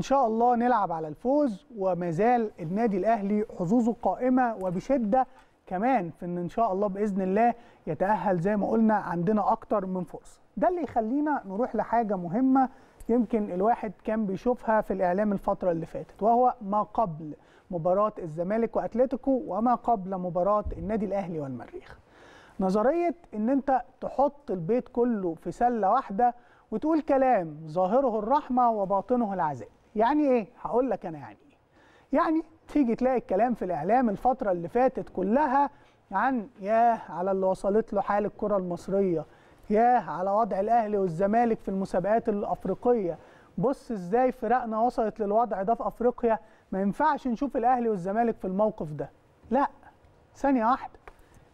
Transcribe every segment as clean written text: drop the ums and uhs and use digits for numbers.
إن شاء الله نلعب على الفوز، ومازال النادي الأهلي حظوظه قائمة وبشدة كمان في إن شاء الله بإذن الله يتأهل زي ما قلنا، عندنا أكتر من فرصة. ده اللي يخلينا نروح لحاجة مهمة يمكن الواحد كان بيشوفها في الإعلام الفترة اللي فاتت، وهو ما قبل مباراة الزمالك وأتلتيكو وما قبل مباراة النادي الأهلي والمريخ. نظرية إن أنت تحط البيت كله في سلة واحدة وتقول كلام ظاهره الرحمة وباطنه العذاب. يعني إيه؟ هقول لك أنا يعني إيه. يعني تيجي تلاقي الكلام في الإعلام الفترة اللي فاتت كلها عن ياه على اللي وصلت له حال الكرة المصرية، ياه على وضع الأهلي والزمالك في المسابقات الأفريقية، بص إزاي فرقنا وصلت للوضع ده في أفريقيا، ما ينفعش نشوف الأهلي والزمالك في الموقف ده. لا، ثانية واحدة،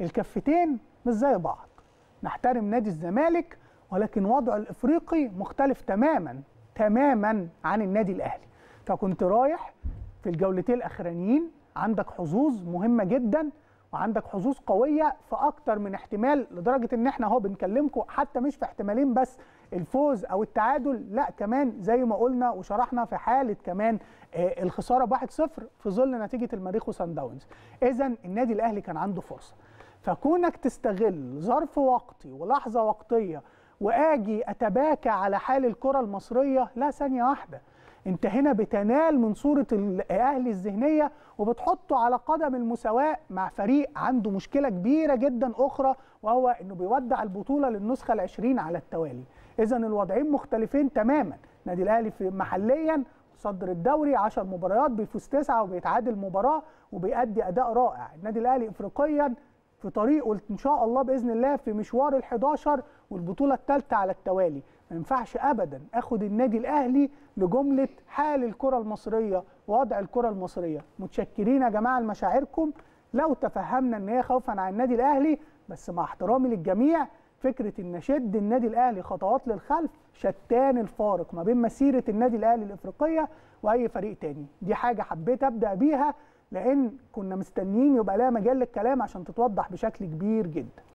الكفتين مش زي بعض. نحترم نادي الزمالك ولكن وضعه الافريقي مختلف تماما عن النادي الاهلي. فكنت رايح في الجولتين الاخرانيين عندك حظوظ مهمه جدا وعندك حظوظ قويه في اكتر من احتمال، لدرجه ان احنا اهو بنكلمكم حتى مش في احتمالين بس، الفوز او التعادل، لا كمان زي ما قلنا وشرحنا في حاله كمان الخساره ب1-0 في ظل نتيجه المريخ وسان داونز. اذا النادي الاهلي كان عنده فرصه، فكونك تستغل ظرف وقتي ولحظه وقتيه واجي اتباكى على حال الكره المصريه، لا، ثانيه واحده، انت هنا بتنال من صوره الاهلي الذهنيه وبتحطه على قدم المساواه مع فريق عنده مشكله كبيره جدا اخرى، وهو انه بيودع البطوله للنسخه ال20 على التوالي. اذا الوضعين مختلفين تماما، النادي الاهلي محليا صدر الدوري 10 مباريات بيفوز 9 وبيتعادل مباراه وبيؤدي اداء رائع، النادي الاهلي افريقيا في طريقه ان شاء الله باذن الله في مشوار ال11 والبطوله الثالثه على التوالي. ما ينفعش ابدا اخد النادي الاهلي لجمله حال الكره المصريه ووضع الكره المصريه. متشكرين يا جماعه لمشاعركم، لو تفهمنا ان هي خوفا على النادي الاهلي، بس مع احترامي للجميع فكره ان شد النادي الاهلي خطوات للخلف شتان الفارق ما بين مسيره النادي الاهلي الافريقيه واي فريق تاني. دي حاجه حبيت ابدا بيها لأن كنا مستنيين يبقى لها مجال للكلام عشان تتوضح بشكل كبير جدا.